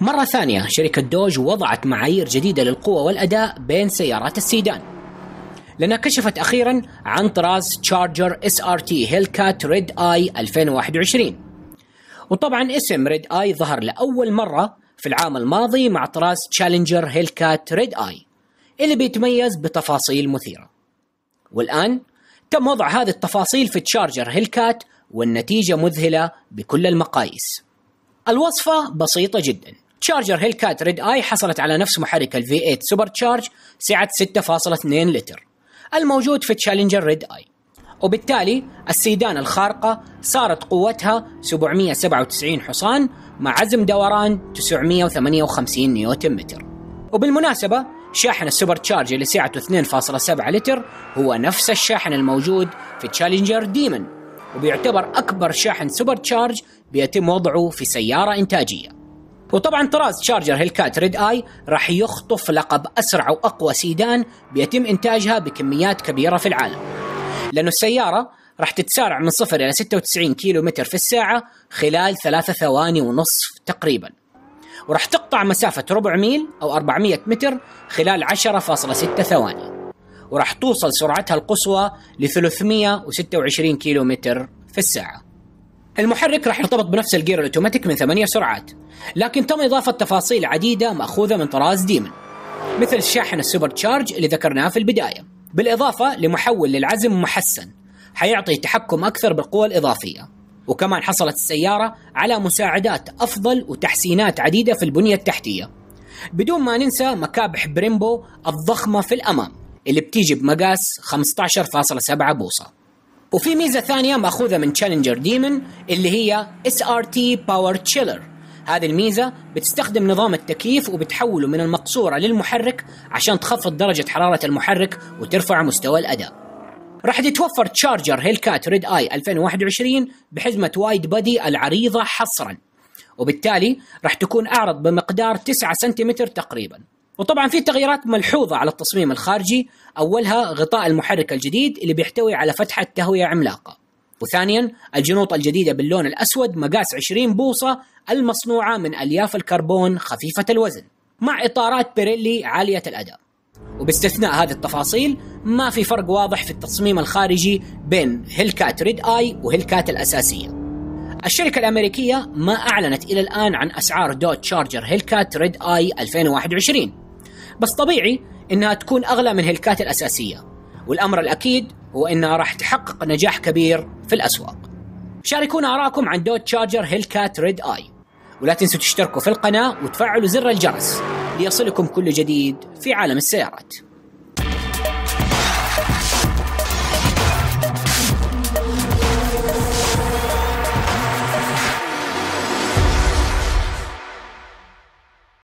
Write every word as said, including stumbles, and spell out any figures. مرة ثانية شركة دوج وضعت معايير جديدة للقوة والأداء بين سيارات السيدان، لأنها كشفت أخيرا عن طراز تشارجر إس آر تي هيلكات ريد آي ألفين وواحد وعشرين. وطبعا اسم ريد آي ظهر لأول مرة في العام الماضي مع طراز تشالنجر هيلكات ريد آي اللي بيتميز بتفاصيل مثيرة، والآن تم وضع هذه التفاصيل في تشارجر هيلكات والنتيجة مذهلة بكل المقاييس. الوصفة بسيطة جدا، تشارجر هيلكات ريد آي حصلت على نفس محرك ال في ثمانية سوبر تشارج سعة ستة فاصلة اثنين لتر الموجود في تشالنجر ريد آي، وبالتالي السيدان الخارقة صارت قوتها سبعمئة وسبعة وتسعين حصان مع عزم دوران تسعمئة وثمانية وخمسين نيوتن متر. وبالمناسبة شاحن السوبر تشارج اللي سعته اثنين فاصلة سبعة لتر هو نفس الشاحن الموجود في تشالنجر ديمن، وبيعتبر أكبر شاحن سوبر تشارج بيتم وضعه في سيارة إنتاجية. وطبعا طراز تشارجر هيلكات ريد آي راح يخطف لقب أسرع وأقوى سيدان بيتم إنتاجها بكميات كبيرة في العالم، لأن السيارة راح تتسارع من صفر إلى ستة وتسعين كيلو متر في الساعة خلال ثلاثة ثواني ونصف تقريبا، وراح تقطع مسافة ربع ميل أو أربعمئة متر خلال عشرة فاصلة ستة ثواني، وراح توصل سرعتها القصوى ل ثلاثمئة وستة وعشرين كيلو متر في الساعة. المحرك راح يرتبط بنفس الجير الأوتوماتيك من ثمانية سرعات، لكن تم إضافة تفاصيل عديدة مأخوذة من طراز ديمن مثل شاحن السوبر تشارج اللي ذكرناه في البداية، بالإضافة لمحول للعزم محسن حيعطي تحكم أكثر بالقوة الإضافية. وكمان حصلت السيارة على مساعدات أفضل وتحسينات عديدة في البنية التحتية، بدون ما ننسى مكابح بريمبو الضخمة في الأمام اللي بتيجي بمقاس خمسة عشر فاصلة سبعة بوصة. وفي ميزة ثانية مأخوذة من تشالنجر ديمن اللي هي إس آر تي Power Chiller، هذه الميزة بتستخدم نظام التكييف وبتحوله من المقصورة للمحرك عشان تخفض درجة حرارة المحرك وترفع مستوى الأداء. راح تتوفر تشارجر هيلكات ريد آي ألفين وواحد وعشرين بحزمة وايد بادي العريضة حصرا، وبالتالي راح تكون أعرض بمقدار تسعة سنتيمتر تقريبا. وطبعا في تغييرات ملحوظة على التصميم الخارجي، أولها غطاء المحرك الجديد اللي بيحتوي على فتحة تهوية عملاقة، وثانيا الجنوط الجديدة باللون الأسود مقاس عشرين بوصة المصنوعة من ألياف الكربون خفيفة الوزن مع إطارات بيريلي عالية الأداء. وباستثناء هذه التفاصيل ما في فرق واضح في التصميم الخارجي بين هيلكات ريد آي وهيلكات الأساسية. الشركة الأمريكية ما أعلنت إلى الآن عن أسعار دوج تشارجر هيلكات ريد آي ألفين وواحد وعشرين، بس طبيعي إنها تكون أغلى من هيلكات الأساسية، والأمر الأكيد هو إنها راح تحقق نجاح كبير في الأسواق. شاركونا آراءكم عن دوج تشارجر هيلكات ريد آي، ولا تنسوا تشتركوا في القناة وتفعلوا زر الجرس ليصلكم كل جديد في عالم السيارات.